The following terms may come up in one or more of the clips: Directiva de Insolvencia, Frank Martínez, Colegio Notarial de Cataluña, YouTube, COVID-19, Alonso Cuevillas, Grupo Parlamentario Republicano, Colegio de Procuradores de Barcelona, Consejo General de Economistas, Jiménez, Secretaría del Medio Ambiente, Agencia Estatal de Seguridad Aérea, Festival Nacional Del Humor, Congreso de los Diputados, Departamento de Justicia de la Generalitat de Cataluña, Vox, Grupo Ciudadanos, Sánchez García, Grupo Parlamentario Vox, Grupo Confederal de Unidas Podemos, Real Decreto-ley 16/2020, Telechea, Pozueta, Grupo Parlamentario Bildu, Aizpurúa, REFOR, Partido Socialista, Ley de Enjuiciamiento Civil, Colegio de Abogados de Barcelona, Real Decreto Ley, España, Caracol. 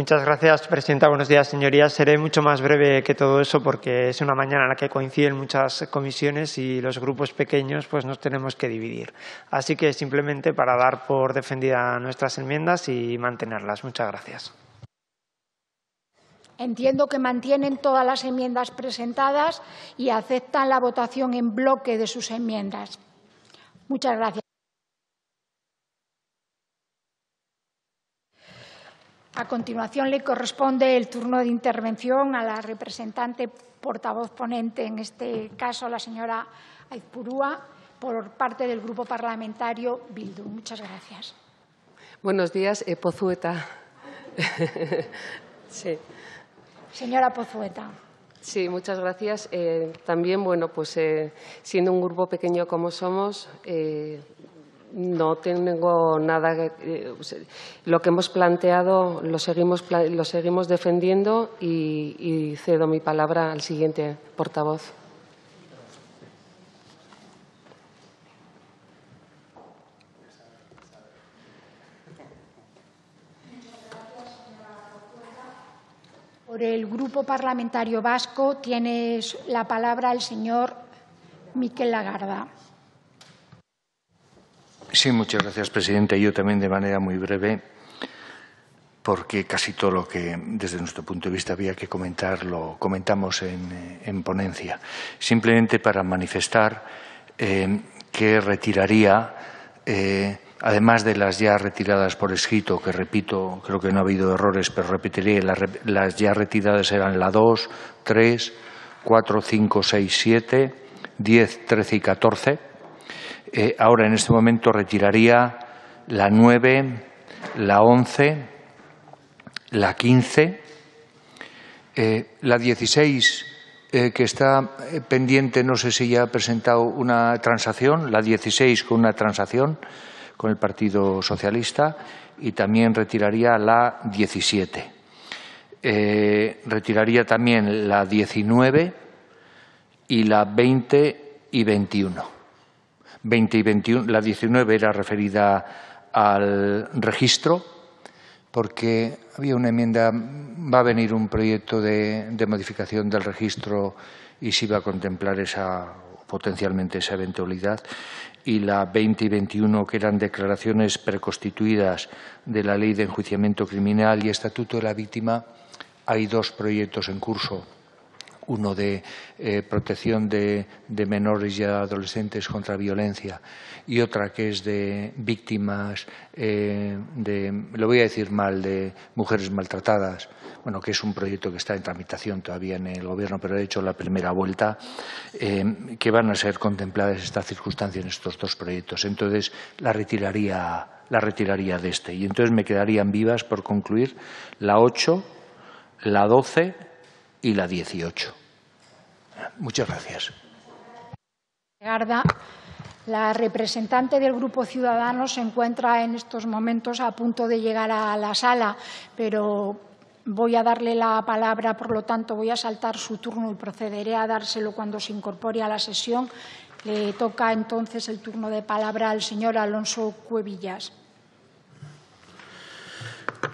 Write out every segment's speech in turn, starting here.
Muchas gracias, presidenta. Buenos días, señorías. Seré mucho más breve que todo eso porque es una mañana en la que coinciden muchas comisiones y los grupos pequeños pues nos tenemos que dividir. Así que simplemente para dar por defendida nuestras enmiendas y mantenerlas. Muchas gracias. Entiendo que mantienen todas las enmiendas presentadas y aceptan la votación en bloque de sus enmiendas. Muchas gracias. A continuación, le corresponde el turno de intervención a la representante portavoz ponente, en este caso la señora Aizpurúa, por parte del Grupo Parlamentario Bildu. Muchas gracias. Buenos días, Pozueta. Sí. Señora Pozueta. Sí, muchas gracias. También, bueno, pues siendo un grupo pequeño como somos, no tengo nada. Lo que hemos planteado lo seguimos defendiendo y cedo mi palabra al siguiente portavoz. Por el Grupo Parlamentario Vasco tiene la palabra el señor Mikel Lagarda. Sí, muchas gracias, presidenta. Yo también de manera muy breve, porque casi todo lo que desde nuestro punto de vista había que comentar lo comentamos en ponencia. Simplemente para manifestar que retiraría, además de las ya retiradas por escrito, que repito, creo que no ha habido errores, pero repetiría, las ya retiradas eran la 2, 3, 4, 5, 6, 7, 10, 13 y 14. Ahora, en este momento, retiraría la 9, la 11, la 15, la 16, que está pendiente, no sé si ya ha presentado una transacción, la 16 con una transacción con el Partido Socialista, y también retiraría la 17. Retiraría también la 19 y la 20 y 21. 20 y 21, la 19 era referida al registro, porque había una enmienda, va a venir un proyecto de modificación del registro y se iba a contemplar potencialmente esa eventualidad, y la 20 y 21 que eran declaraciones preconstituidas de la Ley de Enjuiciamiento Criminal y Estatuto de la Víctima. Hay dos proyectos en curso. Uno de protección de menores y adolescentes contra violencia y otra que es de víctimas, lo voy a decir mal, de mujeres maltratadas, bueno, que es un proyecto que está en tramitación todavía en el Gobierno, pero he hecho la primera vuelta, que van a ser contempladas estas circunstancias en estos dos proyectos. Entonces, la retiraría de este. Y entonces me quedarían vivas, por concluir, la 8, la 12 y la 18. Muchas gracias. Garda, la representante del Grupo Ciudadanos se encuentra en estos momentos a punto de llegar a la sala, pero voy a darle la palabra, por lo tanto voy a saltar su turno y procederé a dárselo cuando se incorpore a la sesión. Le toca entonces el turno de palabra al señor Alonso Cuevillas.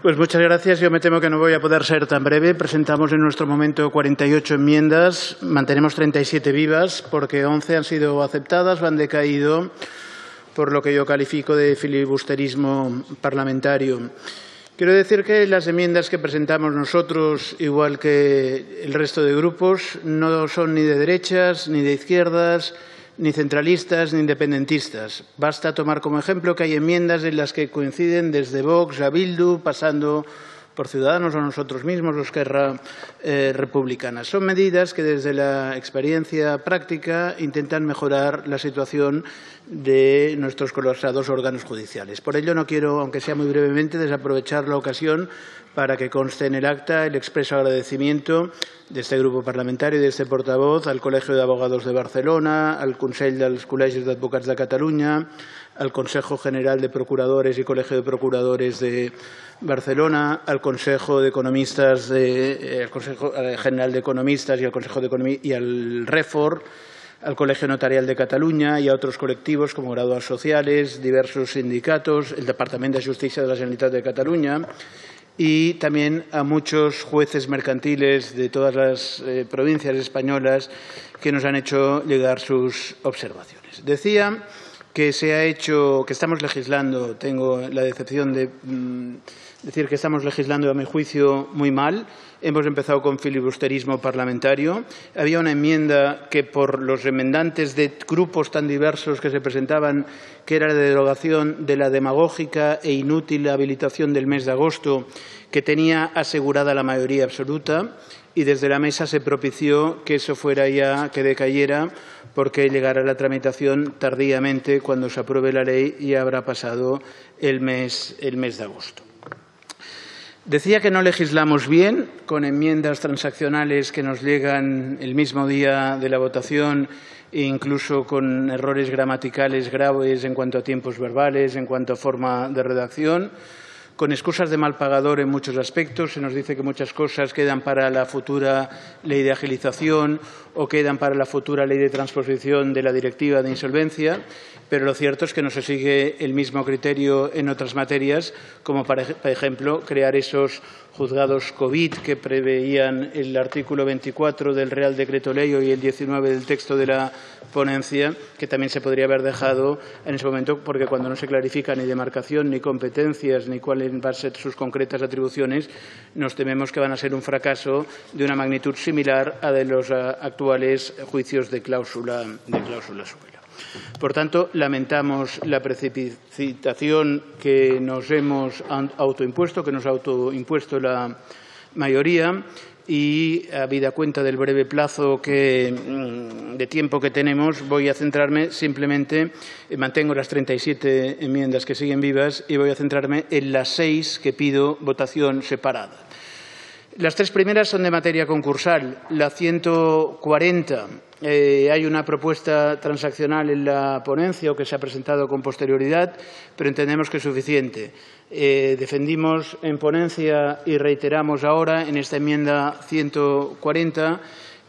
Pues muchas gracias. Yo me temo que no voy a poder ser tan breve. Presentamos en nuestro momento 48 enmiendas. Mantenemos 37 vivas porque 11 han sido aceptadas, han decaído por lo que yo califico de filibusterismo parlamentario. Quiero decir que las enmiendas que presentamos nosotros, igual que el resto de grupos, no son ni de derechas, ni de izquierdas, ni centralistas ni independentistas. Basta tomar como ejemplo que hay enmiendas en las que coinciden desde Vox a Bildu, pasando por Ciudadanos o nosotros mismos, los que republicanas. Son medidas que desde la experiencia práctica intentan mejorar la situación de nuestros colapsados órganos judiciales. Por ello no quiero, aunque sea muy brevemente, desaprovechar la ocasión para que conste en el acta el expreso agradecimiento de este grupo parlamentario y de este portavoz al Colegio de Abogados de Barcelona, al Consell dels Col·legis d'Advocats de Cataluña, al Consejo General de Procuradores y Colegio de Procuradores de Barcelona, al Consejo de Economistas, al Consejo General de Economistas y al Consejo de Economía y al REFOR, al Colegio Notarial de Cataluña y a otros colectivos como graduados sociales, diversos sindicatos, el Departamento de Justicia de la Generalitat de Cataluña y también a muchos jueces mercantiles de todas las provincias españolas que nos han hecho llegar sus observaciones. Decía que se ha hecho, que estamos legislando, tengo la decepción de decir que estamos legislando, a mi juicio, muy mal. Hemos empezado con filibusterismo parlamentario. Había una enmienda que, por los enmendantes de grupos tan diversos que se presentaban, que era la derogación de la demagógica e inútil habilitación del mes de agosto, que tenía asegurada la mayoría absoluta, y desde la mesa se propició que eso fuera ya, que decayera, porque llegará la tramitación tardíamente. Cuando se apruebe la ley y habrá pasado el mes de agosto. Decía que no legislamos bien, con enmiendas transaccionales que nos llegan el mismo día de la votación, e incluso con errores gramaticales graves en cuanto a tiempos verbales, en cuanto a forma de redacción, con excusas de mal pagador en muchos aspectos. Se nos dice que muchas cosas quedan para la futura ley de agilización o quedan para la futura ley de transposición de la Directiva de Insolvencia, pero lo cierto es que no se sigue el mismo criterio en otras materias, como por ejemplo crear esos juzgados COVID que preveían el artículo 24 del Real Decreto Ley y el 19 del texto de la ponencia, que también se podría haber dejado en ese momento, porque cuando no se clarifica ni demarcación, ni competencias, ni cuáles van a ser sus concretas atribuciones, nos tememos que van a ser un fracaso de una magnitud similar a de los actuales juicios de cláusula suelo. Por tanto, lamentamos la precipitación que nos hemos autoimpuesto, la mayoría, y habida cuenta del breve plazo de tiempo que tenemos, voy a centrarme simplemente, mantengo las 37 enmiendas que siguen vivas y voy a centrarme en las 6 que pido votación separada. Las 3 primeras son de materia concursal. La 140, hay una propuesta transaccional en la ponencia o que se ha presentado con posterioridad, pero entendemos que es suficiente. Defendimos en ponencia y reiteramos ahora en esta enmienda 140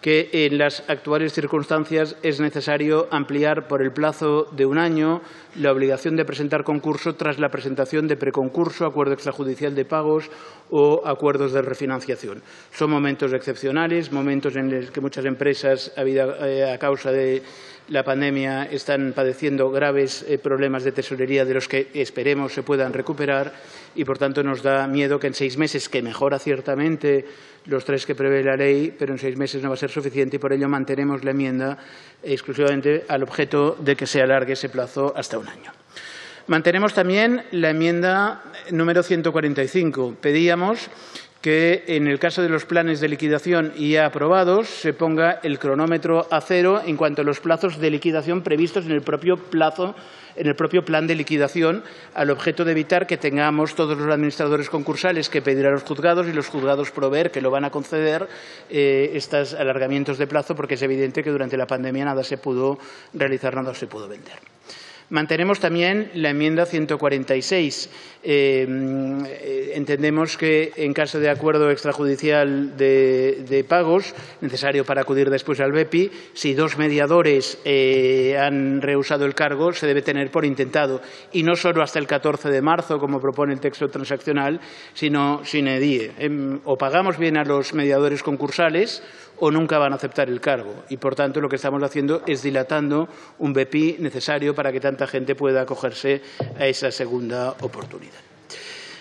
que en las actuales circunstancias es necesario ampliar por el plazo de un año la obligación de presentar concurso tras la presentación de preconcurso, acuerdo extrajudicial de pagos o acuerdos de refinanciación. Son momentos excepcionales, momentos en los que muchas empresas, a causa de la pandemia, están padeciendo graves problemas de tesorería de los que esperemos se puedan recuperar, y por tanto nos da miedo que en 6 meses, que mejora ciertamente los 3 que prevé la ley, pero en 6 meses no va a ser suficiente, y por ello mantenemos la enmienda exclusivamente al objeto de que se alargue ese plazo hasta un año. Mantenemos también la enmienda número 145. Pedíamos que en el caso de los planes de liquidación ya aprobados se ponga el cronómetro a cero en cuanto a los plazos de liquidación previstos en el propio plazo, en el propio plan de liquidación, al objeto de evitar que tengamos todos los administradores concursales que pedir a los juzgados y los juzgados proveer, que lo van a conceder, estos alargamientos de plazo, porque es evidente que durante la pandemia nada se pudo realizar, nada se pudo vender. Mantenemos también la enmienda 146. Entendemos que en caso de acuerdo extrajudicial de pagos, necesario para acudir después al BEPI, si 2 mediadores han rehusado el cargo, se debe tener por intentado, y no solo hasta el 14 de marzo, como propone el texto transaccional, sino sine die. O pagamos bien a los mediadores concursales o nunca van a aceptar el cargo. Y, por tanto, lo que estamos haciendo es dilatando un BEPI necesario para que tanta gente pueda acogerse a esa segunda oportunidad.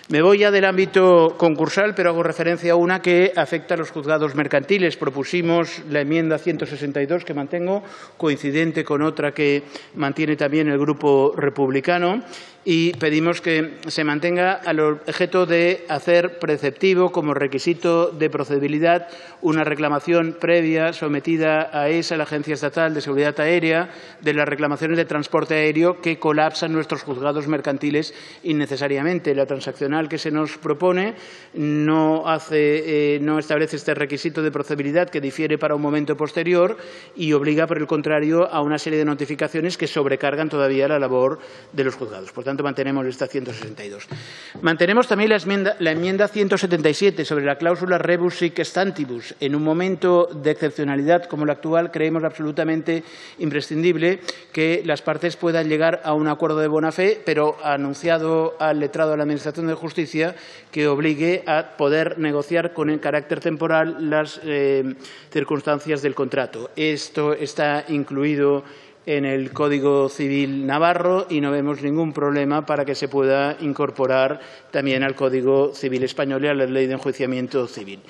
Me voy ya del ámbito concursal, pero hago referencia a una que afecta a los juzgados mercantiles. Propusimos la enmienda 162, que mantengo, coincidente con otra que mantiene también el Grupo Republicano, y pedimos que se mantenga al objeto de hacer preceptivo como requisito de procedibilidad una reclamación previa sometida a ESA, la Agencia Estatal de Seguridad Aérea, de las reclamaciones de transporte aéreo que colapsan nuestros juzgados mercantiles innecesariamente. La transaccional que se nos propone no establece este requisito de procedibilidad, que difiere para un momento posterior y obliga, por el contrario, a una serie de notificaciones que sobrecargan todavía la labor de los juzgados. Por tanto, tanto, mantenemos esta 162. Mantenemos también la enmienda 177 sobre la cláusula rebus sic stantibus. En un momento de excepcionalidad como el actual, creemos absolutamente imprescindible que las partes puedan llegar a un acuerdo de buena fe, pero anunciado al letrado de la Administración de Justicia que obligue a poder negociar con el carácter temporal las circunstancias del contrato. Esto está incluido en el Código Civil Navarro y no vemos ningún problema para que se pueda incorporar también al Código Civil Español y a la Ley de Enjuiciamiento Civil.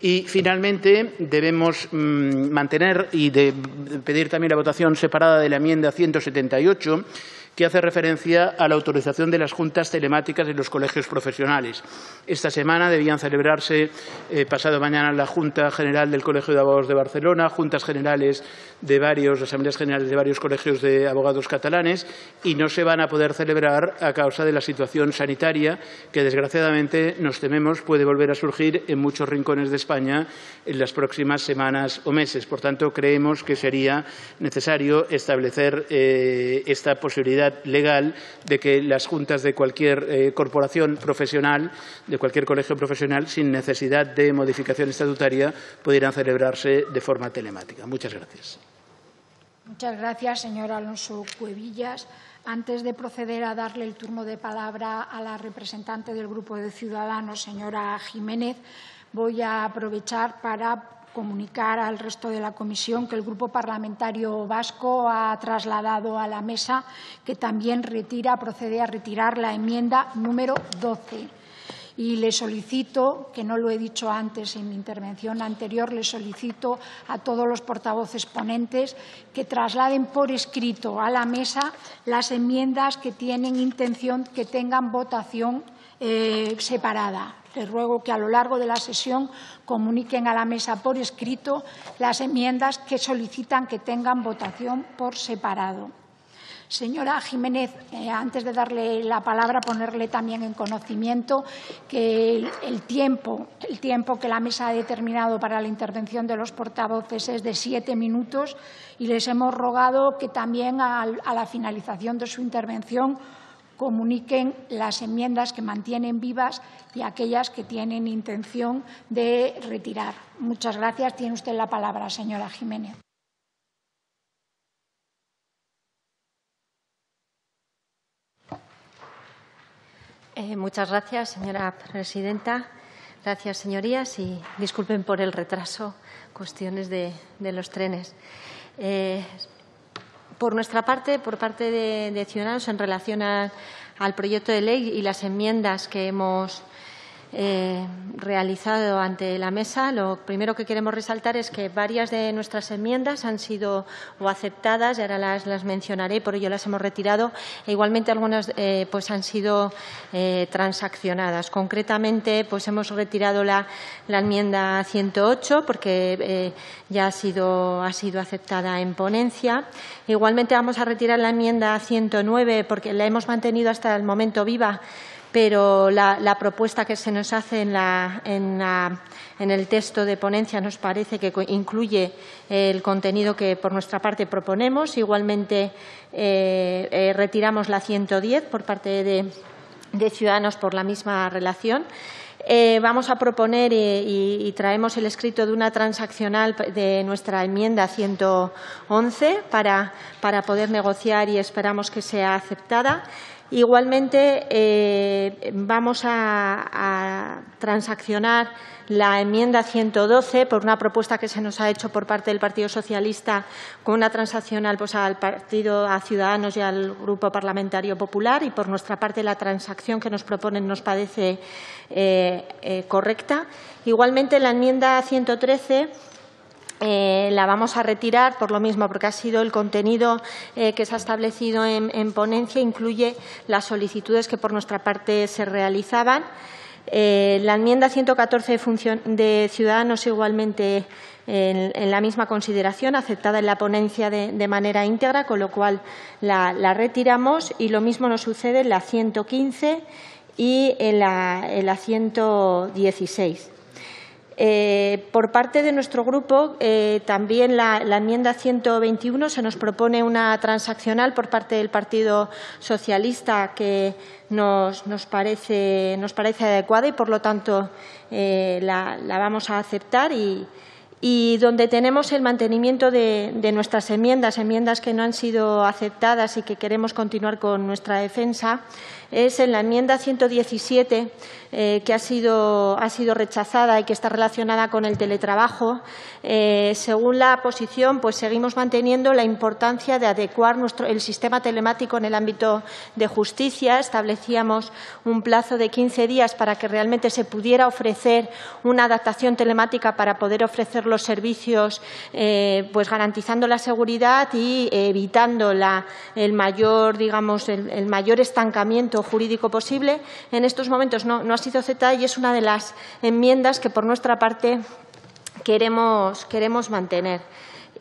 Y, finalmente, debemos mantener y pedir también la votación separada de la enmienda 178, que hace referencia a la autorización de las juntas telemáticas de los colegios profesionales. Esta semana debían celebrarse, pasado mañana, la Junta General del Colegio de Abogados de Barcelona, juntas generales de varios, asambleas generales de varios colegios de abogados catalanes, y no se van a poder celebrar a causa de la situación sanitaria que, desgraciadamente, nos tememos puede volver a surgir en muchos rincones de España en las próximas semanas o meses. Por tanto, creemos que sería necesario establecer esta posibilidad legal de que las juntas de cualquier corporación profesional, de cualquier colegio profesional, sin necesidad de modificación estatutaria, pudieran celebrarse de forma telemática. Muchas gracias. Muchas gracias, señor Alonso Cuevillas. Antes de proceder a darle el turno de palabra a la representante del Grupo de Ciudadanos, señora Jiménez, voy a aprovechar para comunicar al resto de la comisión que el Grupo Parlamentario Vasco ha trasladado a la mesa que también procede a retirar la enmienda número 12. Y le solicito, que no lo he dicho antes en mi intervención anterior, le solicito a todos los portavoces ponentes que trasladen por escrito a la mesa las enmiendas que tienen intención que tengan votación separada. Les ruego que a lo largo de la sesión comuniquen a la mesa por escrito las enmiendas que solicitan que tengan votación por separado. Señora Jiménez, antes de darle la palabra, ponerle también en conocimiento que el tiempo que la mesa ha determinado para la intervención de los portavoces es de 7 minutos y les hemos rogado que también a la finalización de su intervención comuniquen las enmiendas que mantienen vivas y aquellas que tienen intención de retirar. Muchas gracias. Tiene usted la palabra, señora Jiménez. Muchas gracias, señora presidenta. Gracias, señorías, y disculpen por el retraso, cuestiones de los trenes. Por nuestra parte, por parte de Ciudadanos, en relación al proyecto de ley y las enmiendas que hemos realizado ante la mesa, lo primero que queremos resaltar es que varias de nuestras enmiendas han sido o aceptadas, y ahora las mencionaré, por ello las hemos retirado, e igualmente algunas pues han sido transaccionadas. Concretamente, pues hemos retirado la enmienda 108 porque ya ha sido aceptada en ponencia. Igualmente vamos a retirar la enmienda 109 porque la hemos mantenido hasta el momento viva, pero la propuesta que se nos hace en el texto de ponencia nos parece que incluye el contenido que por nuestra parte proponemos. Igualmente retiramos la 110 por parte de Ciudadanos por la misma relación. Vamos a proponer y traemos el escrito de una transaccional de nuestra enmienda 111 para poder negociar y esperamos que sea aceptada. Igualmente, vamos a transaccionar la enmienda 112 por una propuesta que se nos ha hecho por parte del Partido Socialista con una transaccional pues, a Ciudadanos y al Grupo Parlamentario Popular, y por nuestra parte la transacción que nos proponen nos parece correcta. Igualmente, la enmienda 113 la vamos a retirar por lo mismo, porque ha sido el contenido que se ha establecido en ponencia, incluye las solicitudes que por nuestra parte se realizaban. La enmienda 114 de Ciudadanos igualmente en la misma consideración, aceptada en la ponencia de manera íntegra, con lo cual la retiramos, y lo mismo nos sucede en la 115 y en la 116. Por parte de nuestro grupo, también la enmienda 121 se nos propone una transaccional por parte del Partido Socialista que nos parece adecuada y, por lo tanto, la vamos a aceptar y donde tenemos el mantenimiento de nuestras enmiendas que no han sido aceptadas y que queremos continuar con nuestra defensa, es en la enmienda 117, que ha sido rechazada y que está relacionada con el teletrabajo. Según la posición, pues seguimos manteniendo la importancia de adecuar el sistema telemático en el ámbito de justicia. Establecíamos un plazo de 15 días para que realmente se pudiera ofrecer una adaptación telemática para poder ofrecer los servicios, pues garantizando la seguridad y evitando el mayor estancamiento jurídico posible. En estos momentos no ha sido aceptada y es una de las enmiendas que por nuestra parte queremos mantener.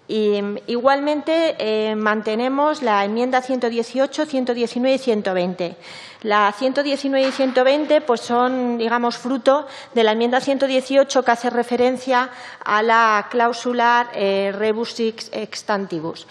Y, igualmente, mantenemos la enmienda 118, 119 y 120. La 119 y 120 pues son, digamos, fruto de la enmienda 118 que hace referencia a la cláusula rebus extantibus.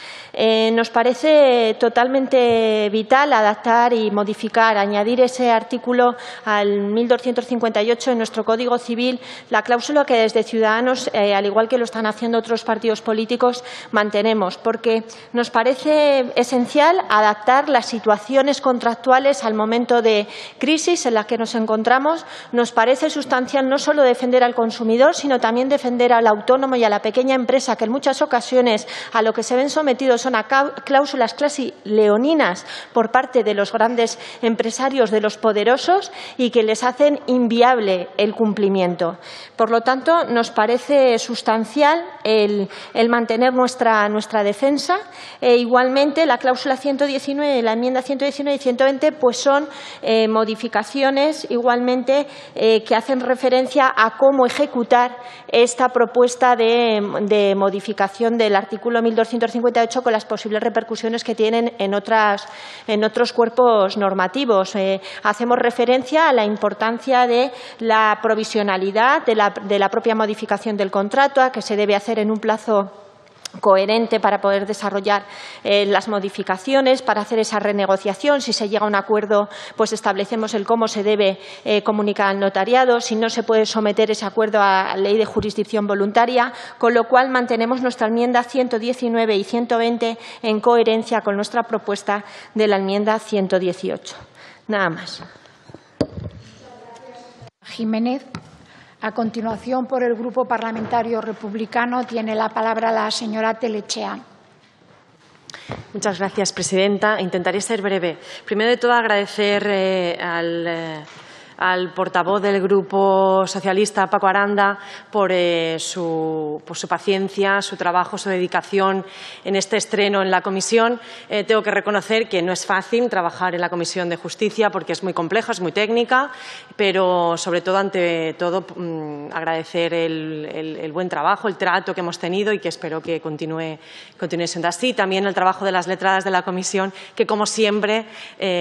Nos parece totalmente vital adaptar y modificar, añadir ese artículo al 1258 de nuestro Código Civil, la cláusula que desde Ciudadanos, al igual que lo están haciendo otros partidos políticos, mantenemos, porque nos parece esencial adaptar las situaciones contractuales al momento de crisis en la que nos encontramos. Nos parece sustancial no solo defender al consumidor, sino también defender al autónomo y a la pequeña empresa, que en muchas ocasiones a lo que se ven sometidos son a cláusulas casi leoninas por parte de los grandes empresarios, de los poderosos, y que les hacen inviable el cumplimiento. Por lo tanto, nos parece sustancial el mantener nuestra defensa. E igualmente, la cláusula 119, la enmienda 119 y 120, pues son modificaciones igualmente que hacen referencia a cómo ejecutar esta propuesta de modificación del artículo 1258 con las posibles repercusiones que tienen en otros cuerpos normativos. Hacemos referencia a la importancia de la provisionalidad de la propia modificación del contrato, a que se debe hacer en un plazo coherente para poder desarrollar las modificaciones, para hacer esa renegociación. Si se llega a un acuerdo, pues establecemos el cómo se debe comunicar al notariado, si no se puede someter ese acuerdo a ley de jurisdicción voluntaria, con lo cual mantenemos nuestra enmienda 119 y 120 en coherencia con nuestra propuesta de la enmienda 118. Nada más. Jiménez. A continuación, por el Grupo Parlamentario Republicano, tiene la palabra la señora Telechea. Muchas gracias, presidenta. Intentaré ser breve. Primero de todo, agradecer al portavoz del Grupo Socialista, Paco Aranda, por su paciencia, su trabajo, su dedicación en este estreno en la comisión. Tengo que reconocer que no es fácil trabajar en la Comisión de Justicia porque es muy compleja, es muy técnica, pero sobre todo, ante todo, agradecer el buen trabajo, el trato que hemos tenido y que espero que continúe siendo así. También el trabajo de las letradas de la comisión, que como siempre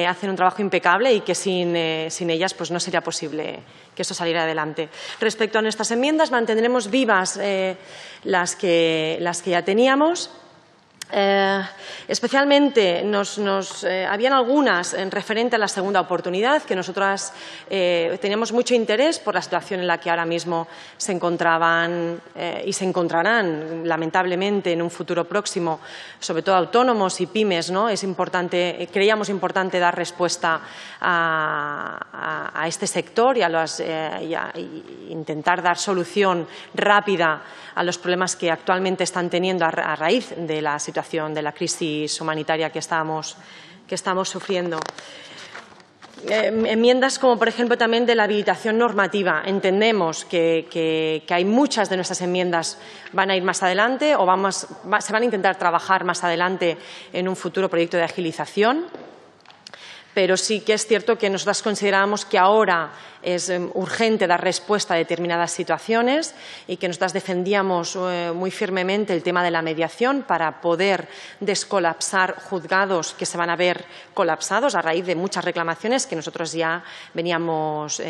hacen un trabajo impecable y que sin ellas pues no sería posible que esto saliera adelante. Respecto a nuestras enmiendas, mantendremos vivas las que ya teníamos. Especialmente habían algunas en referente a la segunda oportunidad, que nosotras teníamos mucho interés por la situación en la que ahora mismo se encontraban y se encontrarán, lamentablemente, en un futuro próximo, sobre todo autónomos y pymes, ¿no? Es importante, creíamos importante dar respuesta a este sector y intentar dar solución rápida a los problemas que actualmente están teniendo a raíz de la situación de la crisis humanitaria que estamos sufriendo. Enmiendas como, por ejemplo, también de la habilitación normativa. Entendemos que hay muchas de nuestras enmiendas van a ir más adelante o se van a intentar trabajar más adelante en un futuro proyecto de agilización. pero sí que es cierto que nosotras consideramos que ahora es urgente dar respuesta a determinadas situaciones y que nosotras defendíamos muy firmemente el tema de la mediación para poder descolapsar juzgados que se van a ver colapsados a raíz de muchas reclamaciones que nosotros ya veníamos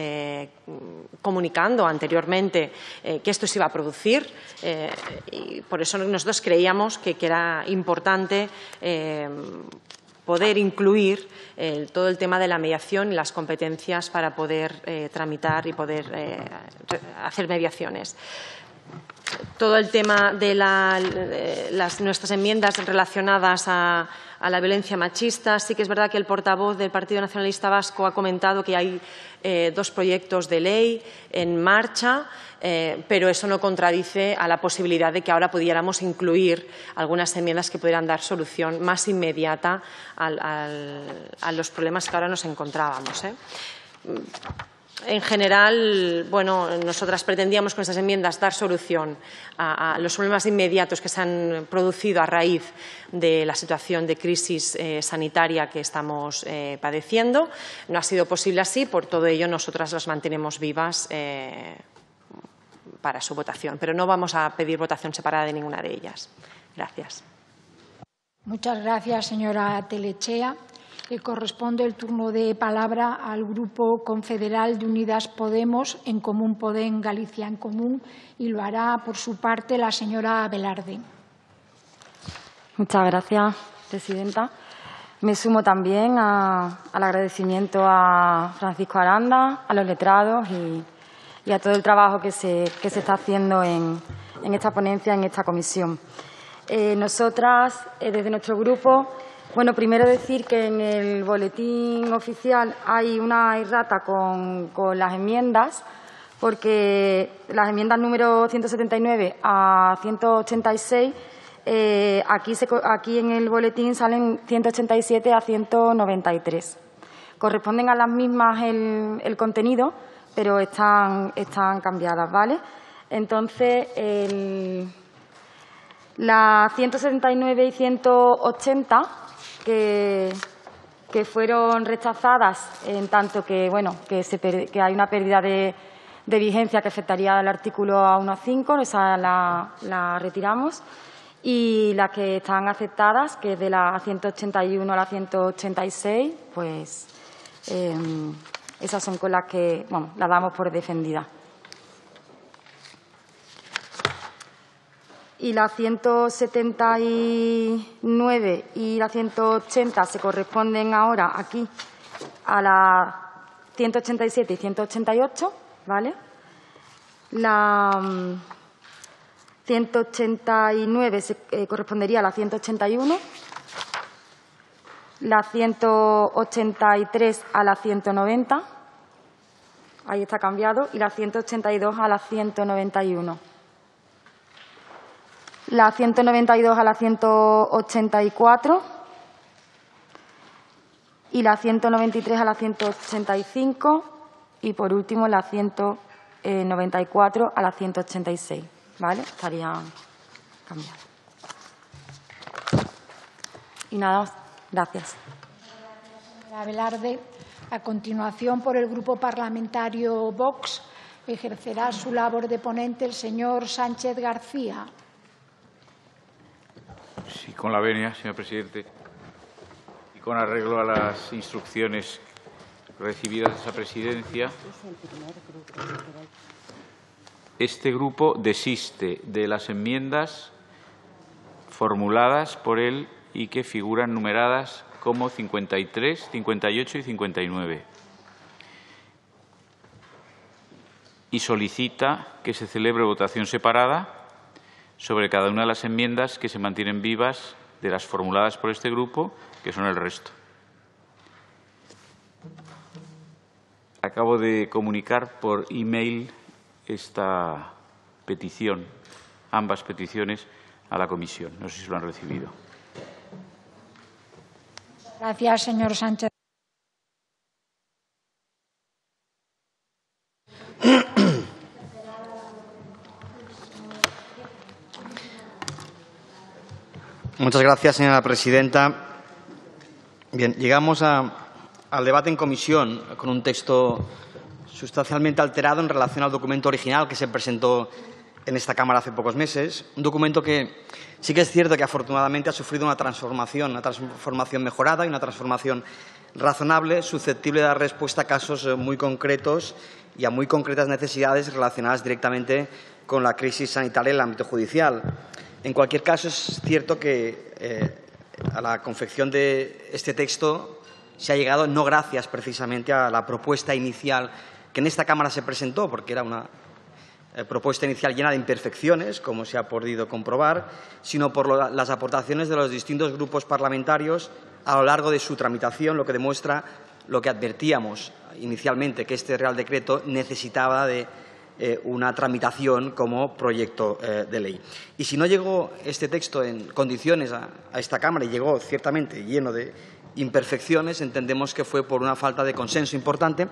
comunicando anteriormente que esto se iba a producir y por eso nosotros creíamos que era importante poder incluir todo el tema de la mediación y las competencias para poder tramitar y poder hacer mediaciones. Todo el tema de nuestras enmiendas relacionadas a la violencia machista. Sí que es verdad que el portavoz del Partido Nacionalista Vasco ha comentado que hay dos proyectos de ley en marcha, pero eso no contradice a la posibilidad de que ahora pudiéramos incluir algunas enmiendas que pudieran dar solución más inmediata a los problemas que ahora nos encontrábamos, ¿eh? En general, bueno, nosotras pretendíamos con estas enmiendas dar solución a los problemas inmediatos que se han producido a raíz de la situación de crisis sanitaria que estamos padeciendo. No ha sido posible así, por todo ello nosotras las mantenemos vivas para su votación, pero no vamos a pedir votación separada de ninguna de ellas. Gracias. Muchas gracias, señora Telechea. Le corresponde el turno de palabra al Grupo Confederal de Unidas Podemos en Común Podem Galicia en Común y lo hará por su parte la señora Velarde. Muchas gracias, presidenta. Me sumo también al agradecimiento a Francisco Aranda, a los letrados y a todo el trabajo que se está haciendo en esta ponencia, en esta comisión. Nosotras, desde nuestro grupo. Bueno, primero decir que en el boletín oficial hay una errata con las enmiendas, porque las enmiendas número 179 a 186, aquí en el boletín salen 187 a 193. Corresponden a las mismas el contenido, pero están cambiadas, ¿vale? Entonces, las 179 y 180... Que fueron rechazadas en tanto que, bueno, que hay una pérdida de vigencia que afectaría al artículo a 1 a 5, esa la retiramos, y las que están aceptadas, que es de la 181 a la 186, pues esas son con las que, bueno, las damos por defendida. Y las 179 y la 180 se corresponden ahora aquí a las 187 y 188, ¿vale? La 189 se correspondería a la 181, la 183 a la 190, ahí está cambiado, y la 182 a la 191. La 192 a la 184 y la 193 a la 185 y, por último, la 194 a la 186. ¿Vale? Estaría cambiado. Y nada, gracias. Señora Velarde, a continuación, por el Grupo Parlamentario Vox, ejercerá su labor de ponente el señor Sánchez García. Sí, con la venia, señor presidente, y con arreglo a las instrucciones recibidas de esa presidencia, este grupo desiste de las enmiendas formuladas por él y que figuran numeradas como 53, 58 y 59. Y solicita que se celebre votación separada sobre cada una de las enmiendas que se mantienen vivas de las formuladas por este grupo, que son el resto. Acabo de comunicar por email esta petición, ambas peticiones, a la comisión. No sé si lo han recibido. Gracias, señor Sánchez. Muchas gracias, señora presidenta. Bien, llegamos a al debate en comisión con un texto sustancialmente alterado en relación al documento original que se presentó en esta Cámara hace pocos meses. Un documento que sí que es cierto que afortunadamente ha sufrido una transformación mejorada y una transformación razonable, susceptible de dar respuesta a casos muy concretos y a muy concretas necesidades relacionadas directamente con la crisis sanitaria en el ámbito judicial. En cualquier caso, es cierto que a la confección de este texto se ha llegado no gracias precisamente a la propuesta inicial que en esta Cámara se presentó, porque era una propuesta inicial llena de imperfecciones, como se ha podido comprobar, sino por las aportaciones de los distintos grupos parlamentarios a lo largo de su tramitación, lo que demuestra lo que advertíamos inicialmente, que este Real Decreto necesitaba de una tramitación como proyecto de ley. Y si no llegó este texto en condiciones a esta Cámara, y llegó ciertamente lleno de imperfecciones, entendemos que fue por una falta de consenso importante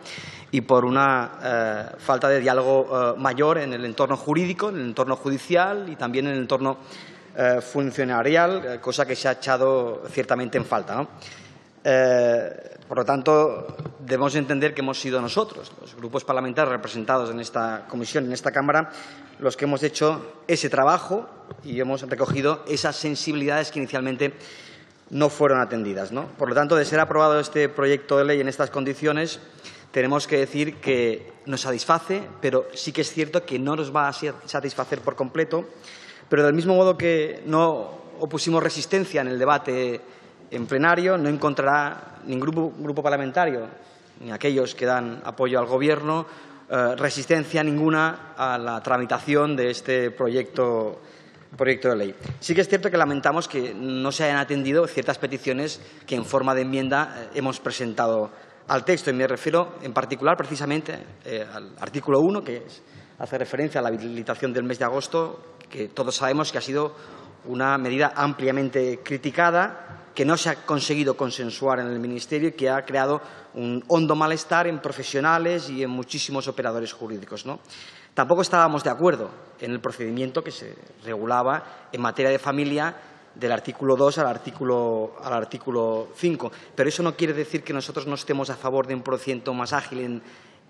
y por una falta de diálogo mayor en el entorno jurídico, en el entorno judicial y también en el entorno funcionarial, cosa que se ha echado ciertamente en falta, ¿no? Por lo tanto, debemos entender que hemos sido nosotros, los grupos parlamentarios representados en esta comisión, en esta Cámara, los que hemos hecho ese trabajo y hemos recogido esas sensibilidades que inicialmente no fueron atendidas, ¿no? Por lo tanto, de ser aprobado este proyecto de ley en estas condiciones, tenemos que decir que nos satisface, pero sí que es cierto que no nos va a satisfacer por completo. Pero del mismo modo que no opusimos resistencia en el debate en plenario, no encontrará ningún grupo parlamentario, ni aquellos que dan apoyo al Gobierno, resistencia ninguna a la tramitación de este proyecto de ley. Sí que es cierto que lamentamos que no se hayan atendido ciertas peticiones que en forma de enmienda hemos presentado al texto, y me refiero en particular precisamente al artículo 1, que hace referencia a la habilitación del mes de agosto, que todos sabemos que ha sido una medida ampliamente criticada, que no se ha conseguido consensuar en el Ministerio y que ha creado un hondo malestar en profesionales y en muchísimos operadores jurídicos, ¿no? Tampoco estábamos de acuerdo en el procedimiento que se regulaba en materia de familia del artículo 2 al artículo 5. Pero eso no quiere decir que nosotros no estemos a favor de un procedimiento más ágil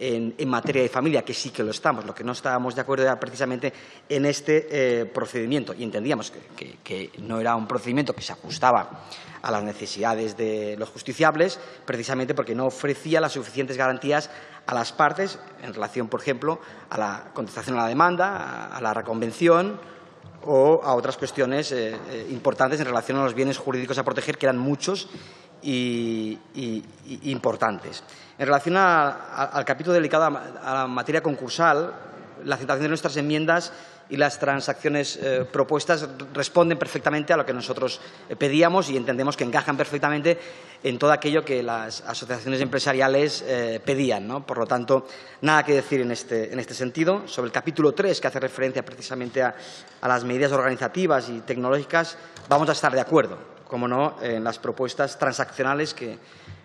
en materia de familia, que sí que lo estamos. Lo que no estábamos de acuerdo era precisamente en este procedimiento, y entendíamos que no era un procedimiento que se ajustaba a las necesidades de los justiciables, precisamente porque no ofrecía las suficientes garantías a las partes en relación, por ejemplo, a la contestación a la demanda, a la reconvención o a otras cuestiones importantes en relación a los bienes jurídicos a proteger, que eran muchos y importantes. En relación al capítulo dedicado a la materia concursal, la aceptación de nuestras enmiendas y las transacciones propuestas responden perfectamente a lo que nosotros pedíamos, y entendemos que encajan perfectamente en todo aquello que las asociaciones empresariales pedían, ¿no? Por lo tanto, nada que decir en este sentido. Sobre el capítulo 3, que hace referencia precisamente a las medidas organizativas y tecnológicas, vamos a estar de acuerdo, como no, en las propuestas transaccionales que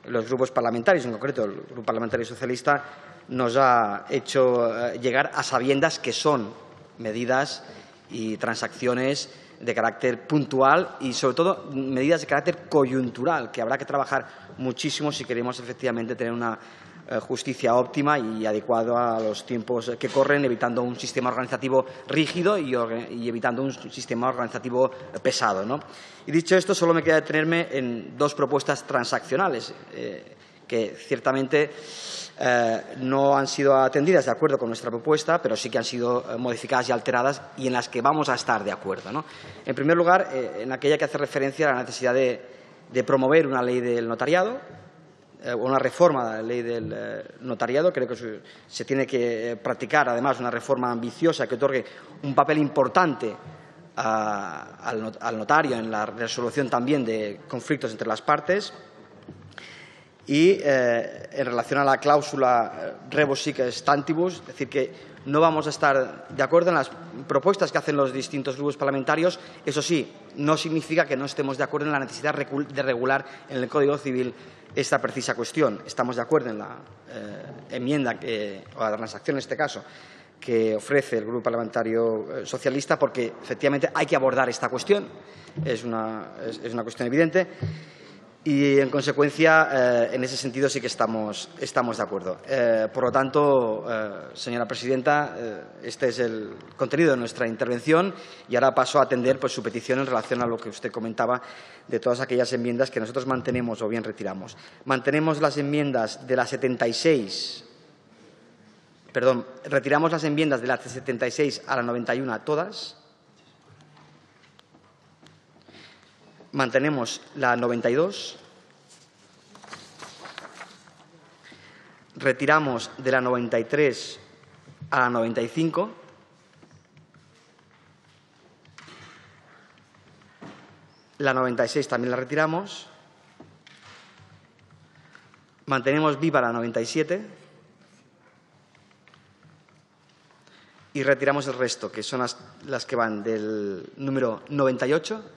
los grupos parlamentarios, en concreto el Grupo Parlamentario Socialista, nos ha hecho llegar, a sabiendas que son medidas y transacciones de carácter puntual y, sobre todo, medidas de carácter coyuntural, que habrá que trabajar muchísimo si queremos efectivamente tener una justicia óptima y adecuada a los tiempos que corren, evitando un sistema organizativo rígido y evitando un sistema organizativo pesado, ¿no? Y dicho esto, solo me queda detenerme en dos propuestas transaccionales que ciertamente no han sido atendidas de acuerdo con nuestra propuesta, pero sí que han sido modificadas y alteradas, y en las que vamos a estar de acuerdo, ¿no? En primer lugar, en aquella que hace referencia a la necesidad de promover una ley del notariado, una reforma de la ley del notariado. Creo que se tiene que practicar, además, una reforma ambiciosa que otorgue un papel importante al notario en la resolución también de conflictos entre las partes. Y en relación a la cláusula rebus sic stantibus, es decir, que no vamos a estar de acuerdo en las propuestas que hacen los distintos grupos parlamentarios. Eso sí, no significa que no estemos de acuerdo en la necesidad de regular en el Código Civil esta precisa cuestión. Estamos de acuerdo en la enmienda, o la transacción en este caso, que ofrece el Grupo Parlamentario Socialista, porque efectivamente hay que abordar esta cuestión. Es una cuestión evidente. Y, en consecuencia, en ese sentido sí que estamos de acuerdo. Por lo tanto, señora presidenta, este es el contenido de nuestra intervención y ahora paso a atender pues, su petición en relación a lo que usted comentaba de todas aquellas enmiendas que nosotros mantenemos o bien retiramos. Mantenemos las enmiendas de las 76, perdón, retiramos las enmiendas de las 76 a la 91 todas. Mantenemos la 92, retiramos de la 93 a la 95, la 96 también la retiramos, mantenemos viva la 97 y retiramos el resto, que son las que van del número 98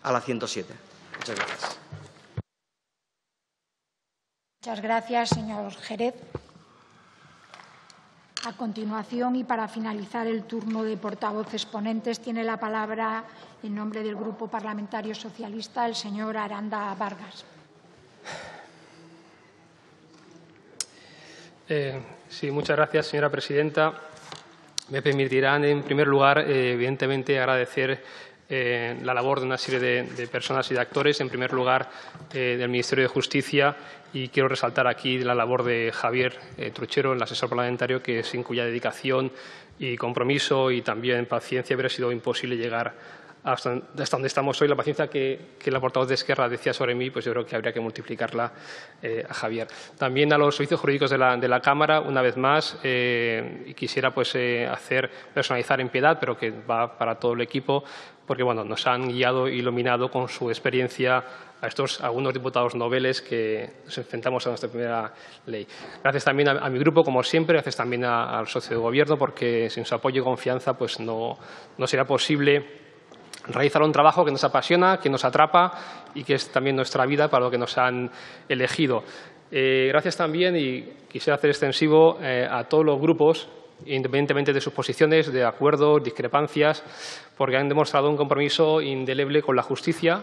a la 107. Muchas gracias. Muchas gracias, señor Jerez. A continuación y para finalizar el turno de portavoces ponentes, tiene la palabra en nombre del Grupo Parlamentario Socialista el señor Aranda Vargas. Sí, muchas gracias, señora presidenta. Me permitirán, en primer lugar, evidentemente, agradecer la labor de una serie de personas y de actores, en primer lugar del Ministerio de Justicia, y quiero resaltar aquí la labor de Javier Truchero, el asesor parlamentario, que sin cuya dedicación y compromiso y también paciencia hubiera sido imposible llegar hasta donde estamos hoy. La paciencia que la portavoz de Esquerra decía sobre mí, pues yo creo que habría que multiplicarla a Javier. También a los servicios jurídicos de la Cámara, una vez más, y quisiera pues, personalizar en piedad, pero que va para todo el equipo, porque bueno, nos han guiado e iluminado con su experiencia a algunos diputados noveles que nos enfrentamos a nuestra primera ley. Gracias también a mi grupo, como siempre, gracias también al socio de Gobierno, porque sin su apoyo y confianza pues no será posible realizar un trabajo que nos apasiona, que nos atrapa y que es también nuestra vida para lo que nos han elegido. Gracias también, y quisiera hacer extensivo a todos los grupos, independientemente de sus posiciones, de acuerdos, discrepancias, porque han demostrado un compromiso indeleble con la justicia,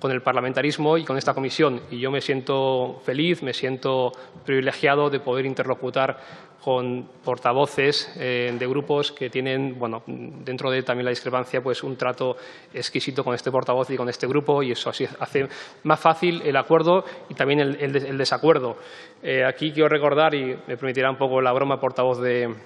con el parlamentarismo y con esta comisión. Y yo me siento feliz, me siento privilegiado de poder interlocutar con portavoces de grupos que tienen, bueno, dentro de también la discrepancia, pues un trato exquisito con este portavoz y con este grupo, y eso así hace más fácil el acuerdo y también el desacuerdo. Aquí quiero recordar, y me permitirá un poco la broma, portavoz de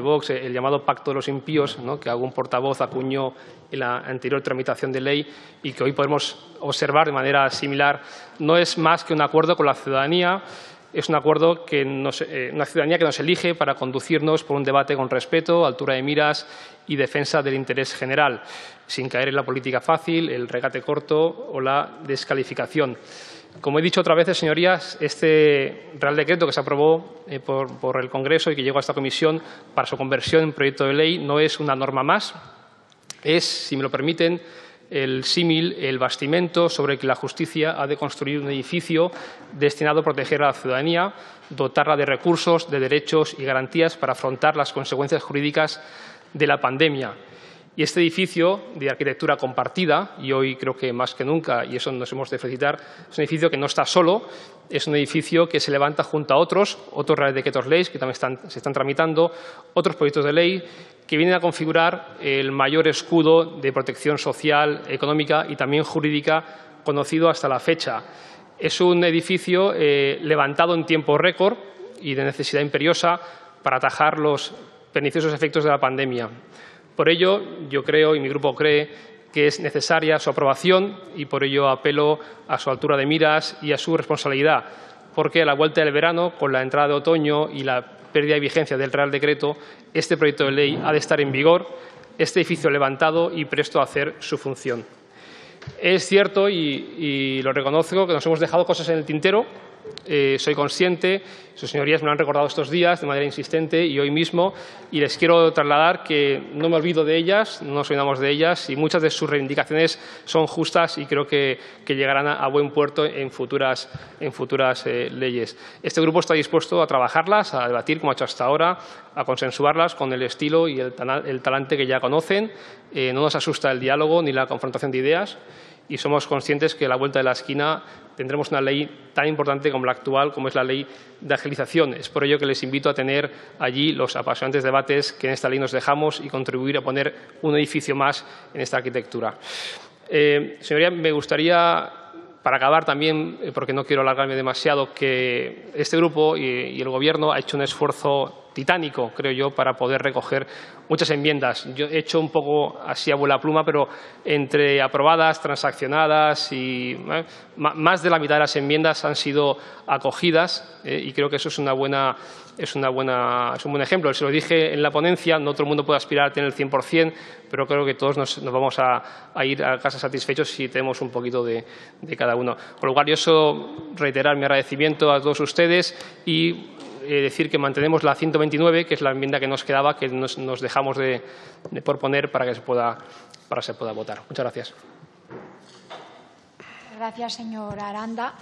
Vox, el llamado Pacto de los Impíos, ¿no?, que algún portavoz acuñó en la anterior tramitación de ley y que hoy podemos observar de manera similar. No es más que un acuerdo con la ciudadanía, es un acuerdo que una ciudadanía que nos elige para conducirnos por un debate con respeto, altura de miras y defensa del interés general, sin caer en la política fácil, el regate corto o la descalificación. Como he dicho otra vez, señorías, este Real Decreto que se aprobó por el Congreso y que llegó a esta comisión para su conversión en proyecto de ley no es una norma más. Es, si me lo permiten, el símil, el bastimento sobre el que la justicia ha de construir un edificio destinado a proteger a la ciudadanía, dotarla de recursos, de derechos y garantías para afrontar las consecuencias jurídicas de la pandemia. Y este edificio de arquitectura compartida, y hoy creo que más que nunca, y eso nos hemos de felicitar, es un edificio que no está solo, es un edificio que se levanta junto a otros Real Decretos Ley que también se están tramitando, otros proyectos de ley que vienen a configurar el mayor escudo de protección social, económica y también jurídica conocido hasta la fecha. Es un edificio levantado en tiempo récord y de necesidad imperiosa para atajar los perniciosos efectos de la pandemia. Por ello, yo creo y mi grupo cree que es necesaria su aprobación y por ello apelo a su altura de miras y a su responsabilidad, porque a la vuelta del verano, con la entrada de otoño y la pérdida de vigencia del Real Decreto, este proyecto de ley ha de estar en vigor, este edificio levantado y presto a hacer su función. Es cierto, y lo reconozco, que nos hemos dejado cosas en el tintero. Soy consciente, sus señorías me lo han recordado estos días de manera insistente y hoy mismo, y les quiero trasladar que no me olvido de ellas, no nos olvidamos de ellas, y muchas de sus reivindicaciones son justas y creo que llegarán a buen puerto en futuras leyes. Este grupo está dispuesto a trabajarlas, a debatir como ha hecho hasta ahora, a consensuarlas con el estilo y el talante que ya conocen. No nos asusta el diálogo ni la confrontación de ideas. y somos conscientes que a la vuelta de la esquina tendremos una ley tan importante como la actual, como es la ley de agilización. Es por ello que les invito a tener allí los apasionantes debates que en esta ley nos dejamos y contribuir a poner un edificio más en esta arquitectura. Señoría, me gustaría, para acabar también, porque no quiero alargarme demasiado, que este grupo y el Gobierno ha hecho un esfuerzo titánico, creo yo, para poder recoger muchas enmiendas. Yo he hecho un poco así a vuela pluma, pero entre aprobadas, transaccionadas y más de la mitad de las enmiendas han sido acogidas y creo que eso es un buen ejemplo. Se lo dije en la ponencia, no todo el mundo puede aspirar a tener el 100%, pero creo que todos nos vamos a ir a casa satisfechos si tenemos un poquito de cada uno. Por lo cual, yo solo reiterar mi agradecimiento a todos ustedes y decir que mantenemos la 129, que es la enmienda que nos quedaba, que nos dejamos de proponer para que se pueda votar. Muchas gracias. Gracias, señor Aranda.